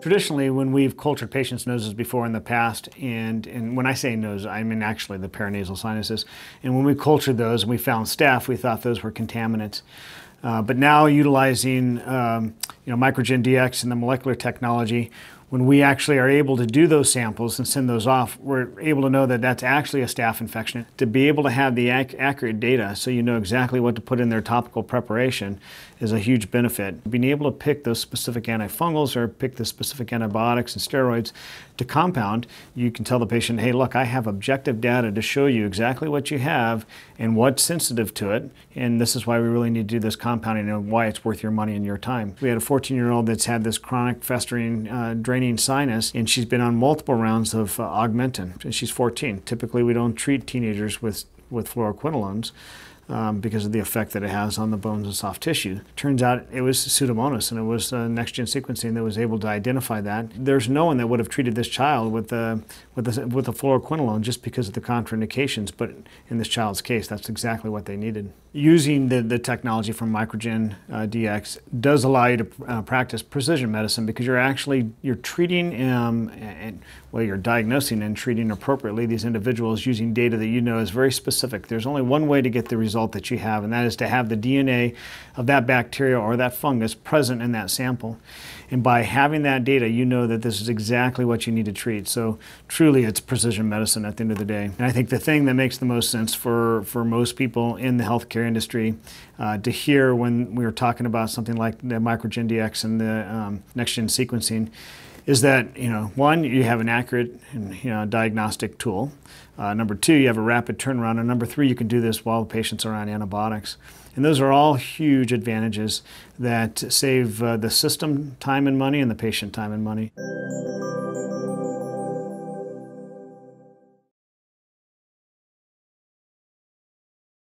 Traditionally, when we've cultured patients' noses before in the past, and when I say nose, I mean actually the paranasal sinuses, and when we cultured those and we found staph, we thought those were contaminants. But now, utilizing MicroGen DX and the molecular technology, when we actually are able to do those samples and send those off, we're able to know that that's actually a staph infection. To be able to have the accurate data so you know exactly what to put in their topical preparation is a huge benefit. Being able to pick those specific antifungals or pick the specific antibiotics and steroids to compound, you can tell the patient, hey, look, I have objective data to show you exactly what you have and what's sensitive to it, and this is why we really need to do this compounding and why it's worth your money and your time. We had a 14-year-old that's had this chronic festering draining sinus, and she's been on multiple rounds of Augmentin, and she's 14. Typically, we don't treat teenagers with fluoroquinolones because of the effect that it has on the bones and soft tissue. Turns out it was Pseudomonas, and it was next-gen sequencing that was able to identify that. There's no one that would have treated this child with a fluoroquinolone just because of the contraindications, but in this child's case, that's exactly what they needed. Using the technology from MicroGen DX does allow you to practice precision medicine, because you're treating, you're diagnosing and treating appropriately these individuals using data that you know is very specific. There's only one way to get the result that you have, and that is to have the DNA of that bacteria or that fungus present in that sample. And by having that data, you know that this is exactly what you need to treat. So truly, it's precision medicine at the end of the day. And I think the thing that makes the most sense for most people in the healthcare industry to hear when we were talking about something like the MicroGen DX and the next-gen sequencing is that, one, you have an accurate diagnostic tool. Number two, you have a rapid turnaround. And number three, you can do this while the patients are on antibiotics. And those are all huge advantages that save the system time and money and the patient time and money.